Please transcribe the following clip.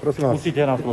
Prosím vás.